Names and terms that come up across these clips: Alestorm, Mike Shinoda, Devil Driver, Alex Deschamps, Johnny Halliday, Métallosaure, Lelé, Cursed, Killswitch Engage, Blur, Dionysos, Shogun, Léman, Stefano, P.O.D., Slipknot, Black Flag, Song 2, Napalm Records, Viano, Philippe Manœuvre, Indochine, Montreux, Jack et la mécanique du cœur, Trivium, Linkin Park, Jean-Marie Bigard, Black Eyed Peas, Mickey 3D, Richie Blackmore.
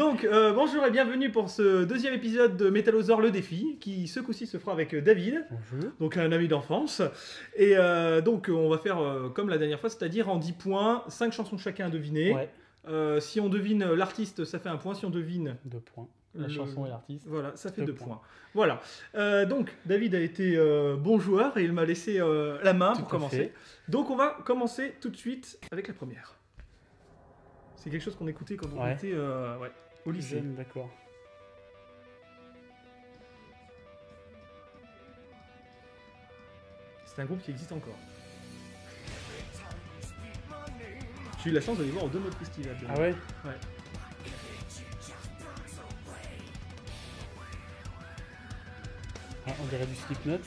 Donc, bonjour et bienvenue pour ce deuxième épisode de Métallosaure le défi, qui ce coup-ci se fera avec David, bonjour. Donc un ami d'enfance. Et donc, on va faire comme la dernière fois, c'est-à-dire en 10 points, 5 chansons chacun à deviner. Ouais. Si on devine l'artiste, ça fait un point. Si on devine... 2 points. La chanson et l'artiste. Voilà, ça fait 2 points. Voilà. Donc, David a été bon joueur et il m'a laissé la main pour commencer. Donc, on va commencer tout de suite avec la première. C'est quelque chose qu'on écoutait quand on était au lycée. D'accord. C'est un groupe qui existe encore. J'ai eu la chance de les voir au 2 modes festival. Ah ouais? Ouais. Ah, on dirait du Slipknot.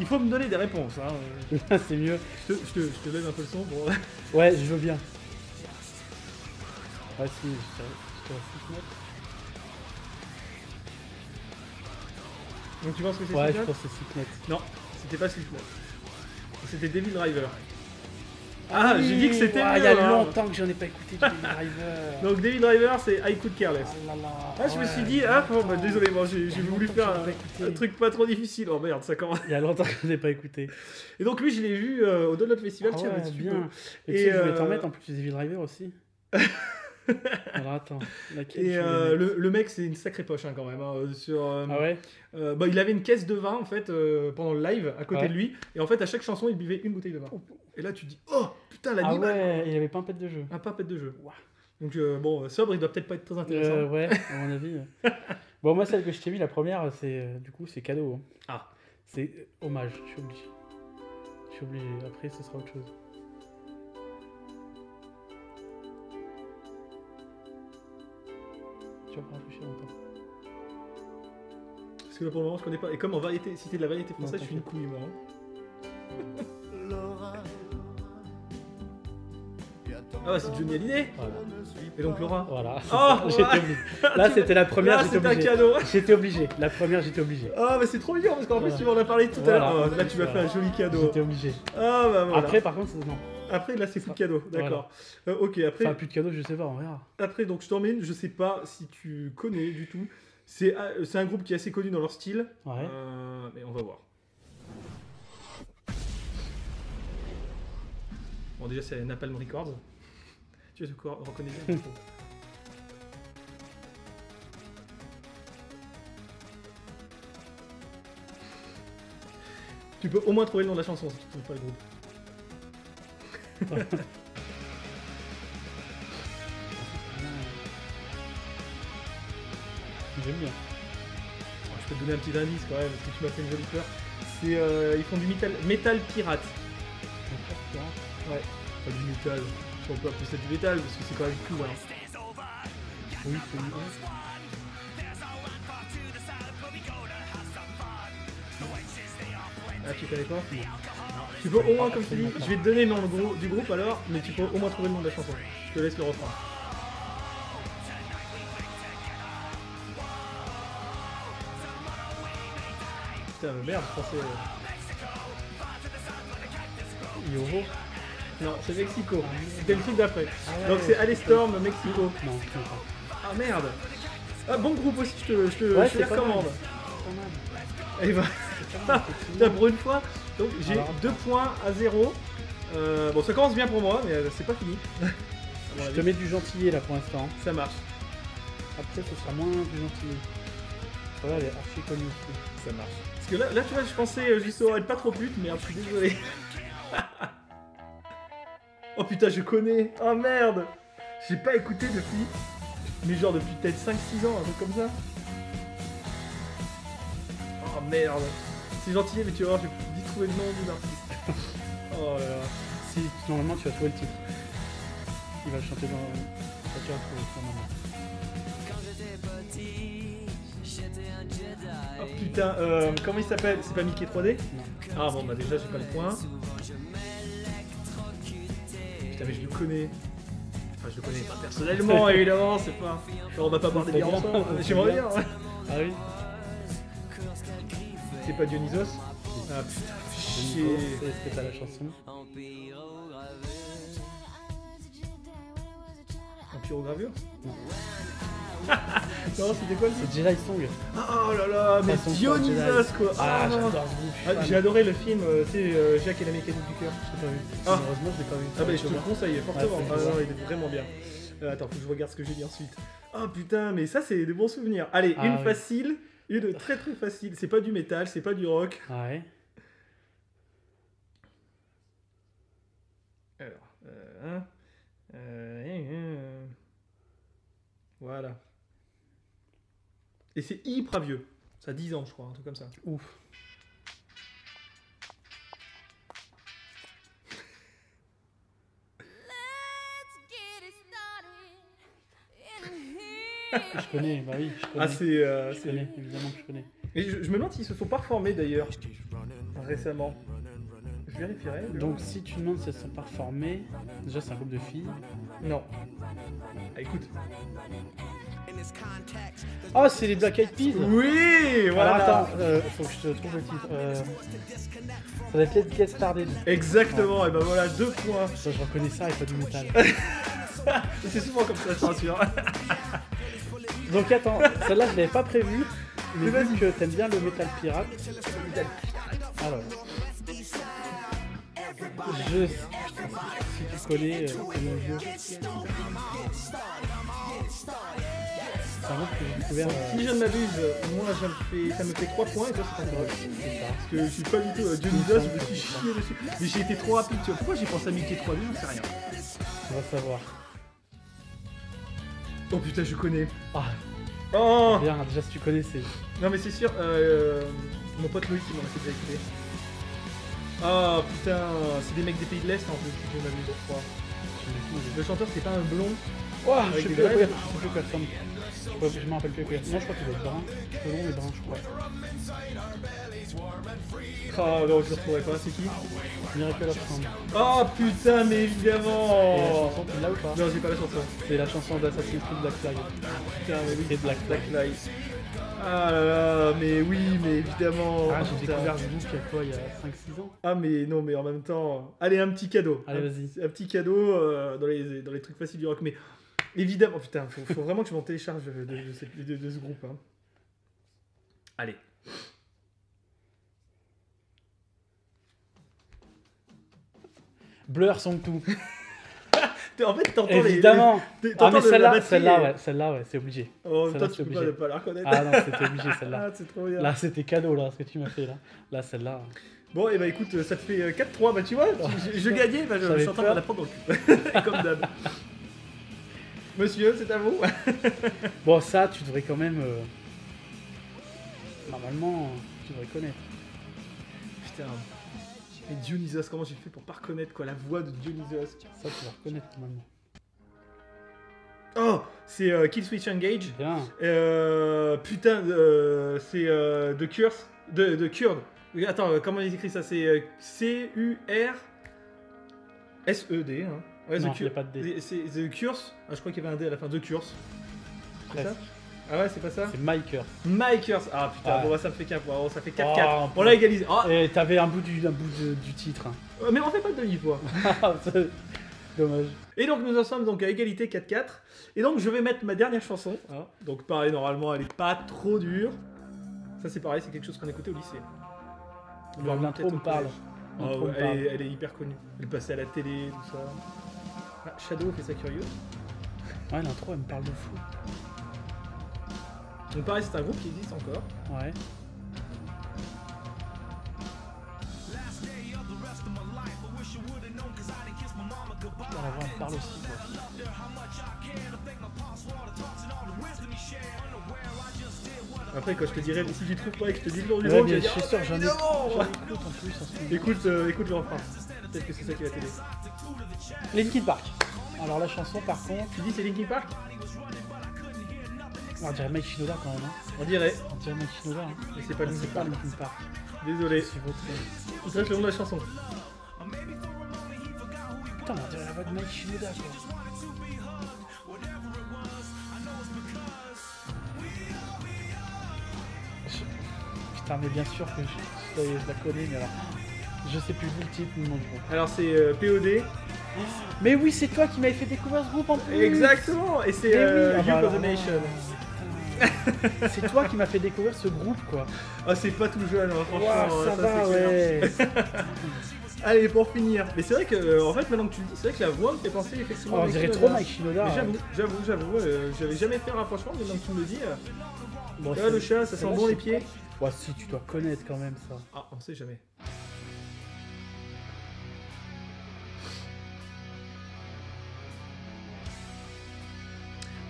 Il faut me donner des réponses, hein. C'est mieux. Je te lève un peu le son pour... Ouais, je veux bien. Ah si, je te... Donc tu penses que c'est Slipknot? Ouais, je pense que c'est Slipknot. Non, c'était pas Slipknot. C'était Devil Driver. Ah, oui, j'ai dit que c'était mieux. Il y a longtemps que j'en ai pas écouté Devil Driver. Donc Devil Driver, c'est I Could Care Less. Ah, là, là. Ah je me suis dit, ah bon, bah, désolé, bon, j'ai voulu faire un truc pas trop difficile. Oh merde, ça commence. Il y a longtemps que je n'ai pas écouté. Et donc lui, je l'ai vu au Download Festival. Ah, tiens, ouais, bien. Et tu sais, je vais t'en mettre en plus Devil Driver aussi. Alors attends. Et le mec, c'est une sacrée poche hein, quand même. Hein, sur, ah ouais bah, il avait une caisse de vin en fait pendant le live à côté de lui. Et en fait, à chaque chanson, il buvait une bouteille de vin. Et là, tu dis oh putain, l'animal. Ah ouais, il avait pas un pet de jeu. Un pet de jeu. Wow. Donc bon, sobre, il doit peut-être pas être très intéressant. Ouais, à mon avis. Bon, moi, celle que je t'ai mis, la première, c'est du coup, c'est cadeau. Hein. Ah. C'est hommage, je suis obligé. Je suis obligé. Après, ce sera autre chose. Parce que là pour le moment je connais pas. Et comme en variété, si t'es de la variété française, non, je suis une couille moi. Ah ouais, c'est Johnny Halliday. Voilà. Et donc Laura. Voilà. Oh, là c'était la première, j'étais obligé. C'était un cadeau. J'étais obligé. La première, j'étais obligé. Ah mais c'est trop mignon parce qu'en plus tu m'en as parlé tout à l'heure. Là tu m'as fait un joli cadeau. J'étais obligé. Ah bah voilà. Après par contre c'est non. Après, là, c'est plus de cadeau, d'accord. Voilà. Ok, après. Enfin, plus de cadeau, je sais pas, on verra. Après, donc, je t'emmène, je sais pas si tu connais du tout. C'est un groupe qui est assez connu dans leur style. Ouais. Mais on va voir. Bon, déjà, c'est Napalm Records. Tu reconnais bien. Tu peux au moins trouver le nom de la chanson si tu ne trouves pas le groupe. J'aime bien. Je peux te donner un petit indice quand même, parce que tu m'as fait une jolie peur. C'est, ils font du métal pirate. Ouais. Pas du métal. On peut appeler ça du métal parce que c'est quand même cool. Hein. Oui, c'est bien. Ah, tu connais pas? Tu peux au moins, comme je te dis, je vais te donner le nom du groupe alors, mais tu peux au moins trouver le nom de la chanson. Je te laisse le refrain. Putain, merde, je pensais... Yovo? Non, c'est Mexico. C'était le truc d'après. Donc c'est Alestorm, Mexico. Non, je comprends pas. Ah merde! Ah, bon groupe aussi, je te la recommande. Et bah... Putain, pour une fois, donc j'ai 2 points à 0. Bon, ça commence bien pour moi, mais c'est pas fini. Je te mets du gentillet là pour l'instant. Ça marche. Après, ce sera moins du gentillet. Voilà, elle est archi connue aussi. Ça marche. Parce que là tu vois, je pensais j'y saurais pas trop pute, mais je suis désolé. Oh putain, je connais. Oh merde. J'ai pas écouté depuis. Mais genre depuis peut-être 5-6 ans, un truc comme ça. Oh merde. C'est gentil, mais tu vas voir, je vais vite trouver le nom de l'artiste. Oh là là. Si, normalement, tu vas trouver le titre. Il va le chanter dans... Tu vas trouver ton moment. Oh putain, comment il s'appelle? C'est pas Mickey 3D? Non. Ah bon, bah déjà, j'ai pas le point. Putain, mais je le connais. Enfin, je le connais pas personnellement, évidemment, c'est pas... Genre, on va pas boire des bières ensemble, j'aimerais bien. Ah oui. C'est pas Dionysos? Ah putain, chier. C'était pas la chanson. En pyrogravure. Non, c'était quoi? C'est Jedi Song. Oh là là, mais Dionysos quoi. Ah, j'ai adoré le film, c'est Jack et la mécanique du cœur. Je l'ai pas vu. Ah. Malheureusement, je l'ai pas vu. Ah, bah je te le conseille fortement. Ah, non, il est vraiment bien. Attends, faut que je regarde ce que j'ai dit ensuite. Ah putain, mais ça, c'est des bons souvenirs. Allez, ah, une facile, une très très facile. C'est pas du métal, c'est pas du rock. Ah, ouais. Alors, voilà. Et c'est hyper vieux. Ça a 10 ans, je crois, un truc comme ça. Ouf. Je connais, bah oui, je connais. Ah, c'est. Je connais, évidemment que je connais. Et je me demande s'ils se sont pas reformés d'ailleurs, récemment. Je vérifierai. Donc, si tu demandes si elles sont pas reformées, déjà c'est un groupe de filles. Non. Ah, écoute. Ah, c'est les Black Eyed Peas. Oui, voilà. Alors, attends, faut que je te trouve le titre. Ça va être Get Started. Exactement, ouais. Et ben voilà, 2 points. Ça, je reconnais ça et pas du métal. C'est souvent comme ça, je te rassure. Donc attends, celle-là je l'avais pas prévue, mais vu que t'aimes bien le métal pirate. Alors, je... si tu connais mon jeu. C'est un groupe que j'ai découvert. Si je ne m'abuse, moi ça me fait 3 points et toi c'est pas grave. Parce que je suis pas du tout Dionysos, je me suis chié dessus. Mais j'ai été trop rapide, tu vois. Pourquoi j'ai pensé à Mickey 3D, j'en sais rien. On va savoir. Oh putain, je connais. Ah. Oh. Bien, déjà si tu connais c'est... Non mais c'est sûr, mon pote Loïc il m'en a fait déjà écouté. Oh putain, c'est des mecs des pays de l'Est en fait, je m'amuse, je crois. Le chanteur c'est pas un blond. Oh, je sais plus quoi, je me rappelle plus quoi. Non, je crois qu'il doit être brun. Blond mais brun, je crois. Oh non, je le retrouverai pas, c'est qui? Miracle of Sound. Oh putain, mais évidemment. Et la chanson, tu l'as ou pas? Non, j'ai pas la chanson. C'est la chanson d'Assassin's Creed Black Flag. Ah putain, mais oui. C'est Black Flag. Ah là là, mais oui, mais évidemment. Ah, j'ai découvert ce book il y a quoi, il y a 5-6 ans. Ah mais non, mais en même temps... Allez, un petit cadeau. Allez, vas-y. Un petit cadeau dans les trucs faciles du rock, mais... Évidemment, putain, faut vraiment que je m'en télécharge de ce groupe. Hein. Allez. Blur Song 2. En fait, t'entends les... Évidemment. Ah, mais celle-là, ouais, c'est obligé. Oh, toi, tu peux pas ne pas la reconnaître. Ah non, c'était obligé, celle-là. Ah, c'est trop bien. Là, c'était cadeau, là, ce que tu m'as fait, là. Là, celle-là... Bon, et bah écoute, ça te fait 4-3, bah tu vois, je gagnais, bah je suis en train de la prendre dans le cul. Comme d'hab. Monsieur, c'est à vous. Bon, ça, tu devrais quand même... Normalement, tu devrais connaître. Putain. Et Dionysos, comment j'ai fait pour pas reconnaître quoi, la voix de Dionysos? Ça, tu vas reconnaître normalement. Oh, c'est Killswitch Engage. Bien. Putain, c'est The Cursed. The Cured. Attends, comment ils écrivent ça? C'est C-U-R-S-E-D. Hein. Ouais, non, il n'y a pas de D. C'est The Curse. Ah, je crois qu'il y avait un D à la fin. The Curse. C'est ça? Ah ouais, c'est pas ça? C'est My Curse. My Curse. Ah putain, ah ouais. Bon, bah, ça me fait 4 points. Ça fait 4-4. On l'a égalisé. Oh. Et t'avais un bout du titre. Hein. Mais on fait pas de demi-poids. Dommage. Et donc, nous en sommes donc à égalité 4-4. Et donc, je vais mettre ma dernière chanson. Ah. Donc, pareil, normalement, elle est pas trop dure. Ça, c'est pareil, c'est quelque chose qu'on écoutait au lycée. L'intro me parle. Oh, elle est hyper connue. Elle passait à la télé, tout ça. Ah, Shadow fait ça curieux. Ouais, l'intro elle me parle de fou. Donc pareil, c'est un groupe qui existe encore. Ouais. Ah, la voix elle me parle aussi. Après, quand je te dirai, si tu trouves pas et que je te dis le nom du groupe, je suis sûr, j'en ai. Écoute, je reprends. Peut-être que c'est ça qui va t'aider. Linkin Park. Alors la chanson par contre... Tu dis c'est Linkin Park? On dirait Mike Shinoda quand même. Hein. On dirait Mike Shinoda. Hein. Mais c'est pas Linkin Park. Désolé. C'est votre... le nom de la chanson. Putain, on dirait la voix de Mike Shinoda quoi. Putain mais bien sûr que je la connais mais alors... Je sais plus le titre ni mon nom. Alors c'est P.O.D. Mais oui, c'est toi qui m'avais fait découvrir ce groupe en plus. Exactement. Et c'est You for the Nation. C'est toi qui m'as fait découvrir ce groupe, quoi. Ah, c'est pas tout jeune, hein, franchement. Wow, ça va, ouais. Allez, pour finir. Mais c'est vrai que, en fait, maintenant que tu le dis, c'est vrai que la voix me fait penser effectivement. Oh, on dirait trop Mike Shinoda. J'avoue, j'avais jamais fait un rapprochement, mais maintenant que tu me le dis. Bon, là, le chat, ça sent bon les pieds. Bah, si, tu dois connaître quand même ça. Ah, on sait jamais.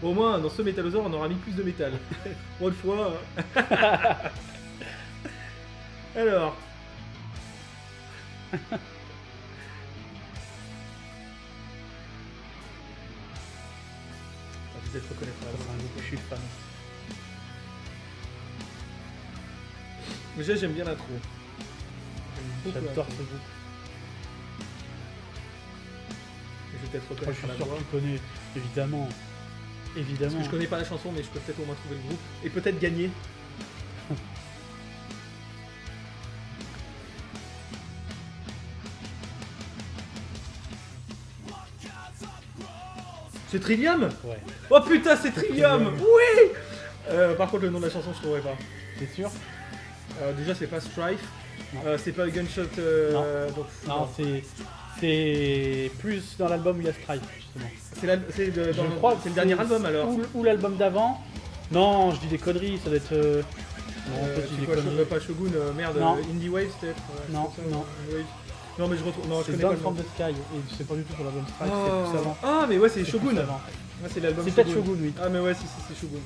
Au moins, dans ce métallosaure, on aura mis plus de métal. Pour une fois. Alors. Je vais te reconnaître. Je suis fan. Déjà, j'aime bien l'intro. J'adore ce groupe. Je vais peut-être reconnaître la voix. Je suis sûr que tu connais, évidemment. Évidemment. Parce que je connais pas la chanson, mais je peux peut-être au moins trouver le groupe. Et peut-être gagner. C'est Trivium ? Ouais. Oh putain, c'est Trivium ! Oui ! Par contre, le nom de la chanson, je trouverai pas. T'es sûr ? Déjà, c'est pas Strife. C'est pas Gunshot. Non, c'est... C'est plus dans l'album où il y a Strife, justement. C'est le dernier album, alors. Ou l'album d'avant. Non, je dis des conneries, ça doit être... Non, je pas Shogun, merde, non. Indie Wave, c'était... non, non. Wave. Non, mais je retrouve... Non, je connais pas le nom. C'est Down From The Sky, et c'est pas du tout sur l'album Strife, c'est plus avant. Ah, mais ouais, c'est Shogun. Ouais, c'est l'album Shogun. C'est peut-être Shogun, oui. Ah, mais ouais, c'est Shogun.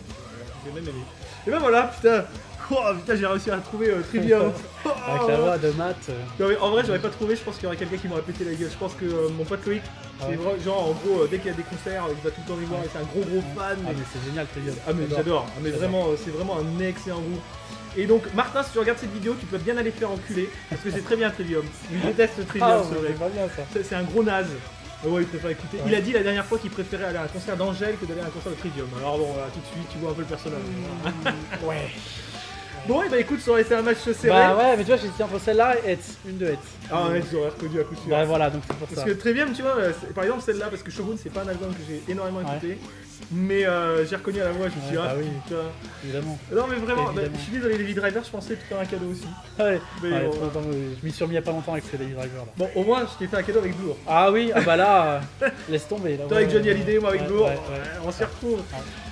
J'ai même aimé. Et ben voilà, putain. Oh putain, j'ai réussi à trouver Trivium. Oh, avec la voix de Matt. Non, mais en vrai, j'aurais pas trouvé, je pense qu'il y aurait quelqu'un qui m'aurait pété la gueule. Je pense que mon pote Loïc, c'est vrai, genre en gros, dès qu'il y a des concerts, il va tout le temps les voir et c'est un gros fan. Ah, mais c'est génial, Trivium. Ah, mais j'adore. Ah, mais vraiment, c'est vraiment un excellent groupe. Et donc, Martin, si tu regardes cette vidéo, tu peux bien aller te faire enculer parce que c'est très bien Trivium. Il déteste Trivium, c'est vrai. C'est un gros naze. Ouais, il préfère écouter. Il a dit la dernière fois qu'il préférait aller à un concert d'Angèle que d'aller à un concert de Trivium. Alors bon, voilà, tout de suite, tu vois un peu le personnage. Ouais. Bon, et bah écoute, ça aurait été un match serré. Bah ouais, mais tu vois, j'ai dit entre celle-là et Hetz, une de Hetz. Ah, Hetz, j'aurais reconnu à coup sûr. Bah voilà, donc c'est pour ça. Parce que Trivium, tu vois, par exemple celle-là, parce que Shogun, c'est pas un album que j'ai énormément écouté. Mais j'ai reconnu à la voix, je me suis dit, ah oui, putain. Évidemment. Non, mais vraiment, bah, je suis désolé, Devil Driver, je pensais te faire un cadeau aussi. Ouais, mais bon, je m'y suis remis il y a pas longtemps avec ces Devil Driver là. Bon, au moins, je t'ai fait un cadeau avec Blur. Ah oui, ah bah là, laisse tomber. Là, toi avec Johnny Halliday, moi avec Blur, on s'y retrouve.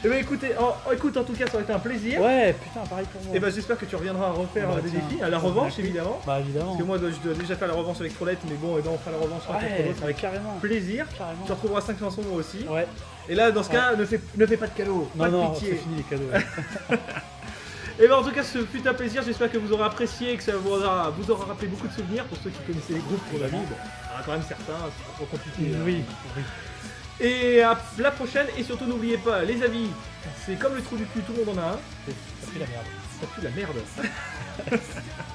Et bah écoutez, écoute, en tout cas, ça aurait été un plaisir. Ouais, putain, pareil pour moi. Et bah j'espère que tu reviendras à refaire des défis, à la revanche évidemment. Bah évidemment. Parce que moi, je dois déjà faire la revanche avec Trollette, mais bon, on fera la revanche avec carrément plaisir. Tu retrouveras 5 chansons moi aussi. Ouais. Et là, dans ce cas, ne fais pas de cadeaux, pas de pitié. C'est fini les cadeaux. Ouais. Et bien en tout cas, ce fut un plaisir. J'espère que vous aurez apprécié et que ça vous aura rappelé beaucoup de souvenirs pour ceux qui connaissaient les groupes qu'on a vus. Bon, il y en a quand même certains, c'est trop compliqué. Oui, oui. Et à la prochaine. Et surtout, n'oubliez pas, les amis, c'est comme le trou du cul, tout le monde en a un. Ça pue la merde. Ça pue la merde.